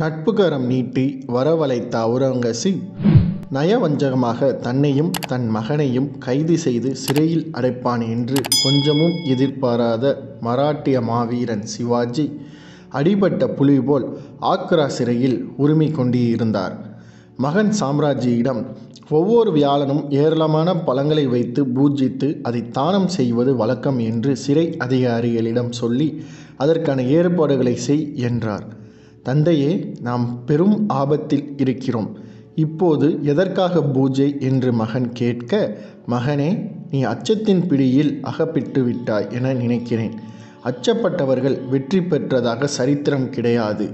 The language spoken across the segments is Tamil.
நட்புகரம் நீட்டி வரவழைத்த அவுரங்க சிங் நயவஞ்சகமாக தன்னையும் தன் மகனையும் கைது செய்து சிறையில் அடைப்பான் என்று கொஞ்சமும் எதிர்பாராத மராட்டிய மாவீரன் சிவாஜி அடிபட்ட புலி போல் ஆக்ரா சிறையில் உரிமை கொண்டிருந்தார். மகன் சாம்ராஜியிடம் ஒவ்வொரு வியாழனும் ஏராளமான பழங்களை வைத்து பூஜித்து அதை தானம் செய்வது வழக்கம் என்று சிறை அதிகாரிகளிடம் சொல்லி அதற்கான ஏற்பாடுகளை செய் என்றார். தந்தையே, நாம் பெரும் ஆபத்தில் இருக்கிறோம், இப்போது எதற்காக பூஜை என்று மகன் கேட்க, மகனே, நீ அச்சத்தின் பிடியில் அகப்பட்டு விட்டாய் என நினைக்கிறேன். அச்சப்பட்டவர்கள் வெற்றி பெற்றதாக சரித்திரம் கிடையாது.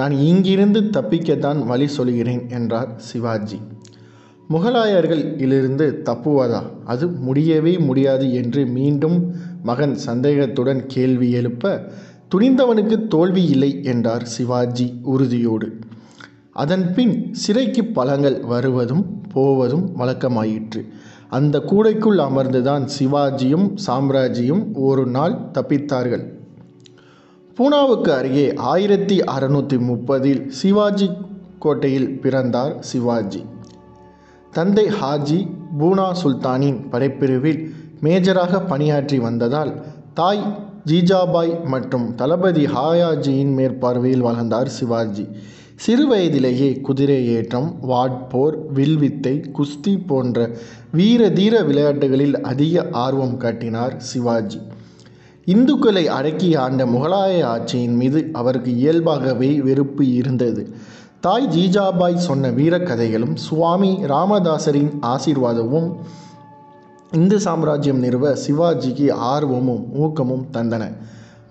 நான் இங்கிருந்து தப்பிக்கத்தான் வழி சொல்கிறேன் என்றார் சிவாஜி. முகலாயர்கள் இலிருந்து தப்புவதா? அது முடியவே முடியாது என்று மீண்டும் மகன் சந்தேகத்துடன் கேள்வி எழுப்ப, துணிந்தவனுக்கு தோல்வி இல்லை என்றார் சிவாஜி உறுதியோடு. அதன்பின் சிறைக்கு பழங்கள் வருவதும் போவதும் வழக்கமாயிற்று. அந்த கூடைக்குள் அமர்ந்துதான் சிவாஜியும் சாம்ராஜியும் ஒரு நாள் தப்பித்தார்கள். பூனாவுக்கு அருகே 1630 சிவாஜி கோட்டையில் பிறந்தார் சிவாஜி. தந்தை ஹாஜி பூனா சுல்தானின் படைப்பிரிவில் மேஜராக பணியாற்றி வந்ததால் தாய் ஜிஜாபாய் மற்றும் தளபதி ஹாயாஜியின் மேற்பார்வையில் வளர்ந்தார் சிவாஜி. சிறு வயதிலேயே குதிரை ஏற்றம், வாட்போர், வில்வித்தை, குஸ்தி போன்ற வீர தீர விளையாட்டுகளில் அதிக ஆர்வம் காட்டினார் சிவாஜி. இந்துக்களை அடக்கி ஆண்ட முகலாய ஆட்சியின் மீது அவருக்கு இயல்பாகவே வெறுப்பு இருந்தது. தாய் ஜிஜாபாய் சொன்ன வீரக்கதைகளும் சுவாமி ராமதாசரின் ஆசீர்வாதமும் இந்து சாம்ராஜ்யம் நிறுவ சிவாஜிக்கு ஆர்வமும் ஊக்கமும் தந்தன.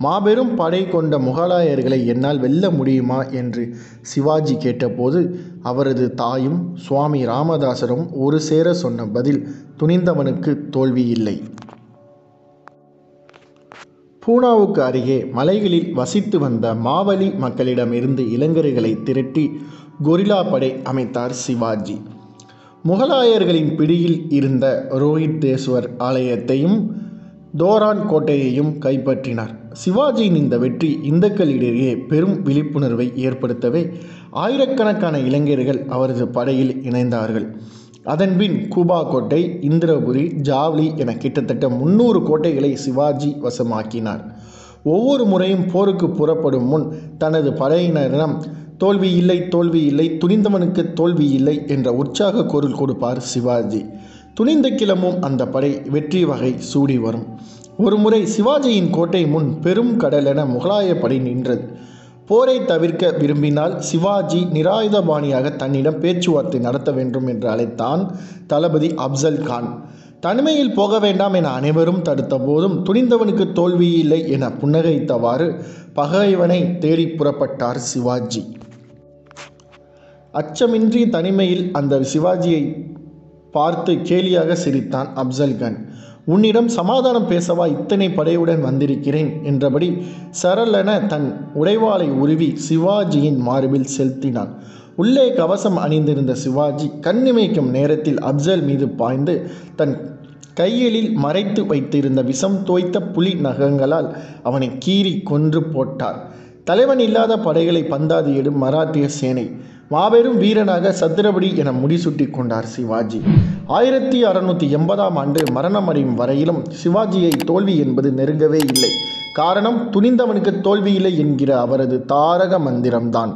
மாபெரும் படை கொண்ட முகலாயர்களை என்னால் வெல்ல முடியுமா என்று சிவாஜி கேட்டபோது அவரது தாயும் சுவாமி ராமதாசரும் ஒரு சேர சொன்ன பதில், துணிந்தவனுக்கு தோல்வி இல்லை. பூனாவுக்கு அருகே மலைகளில் வசித்து வந்த மாவலி மக்களிடமிருந்து இளைஞர்களை திரட்டி கொரில்லா படை அமைத்தார் சிவாஜி. முகலாயர்களின் பிடியில் இருந்த ரோஹித் தேஸ்வர் ஆலயத்தையும் தோரான் கோட்டையையும் கைப்பற்றினார். சிவாஜியின் இந்த வெற்றி இந்துக்களிடையே பெரும் விழிப்புணர்வை ஏற்படுத்தவே ஆயிரக்கணக்கான இளைஞர்கள் அவரது படையில் இணைந்தார்கள். அதன்பின் கூபா கோட்டை, இந்திரபுரி, ஜாவ்லி என கிட்டத்தட்ட 300 கோட்டைகளை சிவாஜி வசமாக்கினார். ஒவ்வொரு முறையும் போருக்கு புறப்படும் முன் தனது படையினரிடம் தோல்வி இல்லை, தோல்வி இல்லை, துணிந்தவனுக்கு தோல்வி இல்லை என்ற உற்சாக குரல் கொடுப்பார் சிவாஜி. துணிந்த கிளம்பும் அந்த படை வெற்றி வகை சூடி வரும். ஒருமுறை சிவாஜியின் கோட்டை முன் பெரும் கடல் என முகலாய படை நின்றது. போரை தவிர்க்க விரும்பினால் சிவாஜி நிராயுதபாணியாக தன்னிடம் பேச்சுவார்த்தை நடத்த வேண்டும் என்று அழைத்தான் தளபதி அப்சல் கான். தனிமையில் போக வேண்டாம் என அனைவரும் தடுத்த போதும் துணிந்தவனுக்கு தோல்வியில்லை என புன்னகைத்தவாறு பகைவனை தேடி புறப்பட்டார் சிவாஜி. அச்சமின்றி தனிமையில் அந்த சிவாஜியை பார்த்து கேலியாக சிரித்தான் அப்சல் கான். உன்னிடம் சமாதானம் பேசவா இத்தனை படையுடன் வந்திருக்கிறேன் என்றபடி சரளென தன் உடைவாளை உருவி சிவாஜியின் மார்பில் செலுத்தினான். உள்ளே கவசம் அணிந்திருந்த சிவாஜி கண்ணிமைக்கும் நேரத்தில் அப்சல் மீது பாய்ந்து தன் கைகளில் மறைத்து வைத்திருந்த விஷம் தோய்த்த புலி நகங்களால் அவனை கீறி கொன்று போட்டார். தலைவன் இல்லாத படைகளை பந்தாதியிடும் மராட்டிய சேனை மாபெரும் வீரனாக சத்ரபடி என முடிசூட்டி கொண்டார் சிவாஜி. 1680 மரணமடையும் வரையிலும் சிவாஜியை தோல்வி என்பது நெருங்கவே இல்லை. காரணம், துணிந்தவனுக்கு தோல்வி இல்லை என்கிற அவரது தாரக மந்திரம்தான்.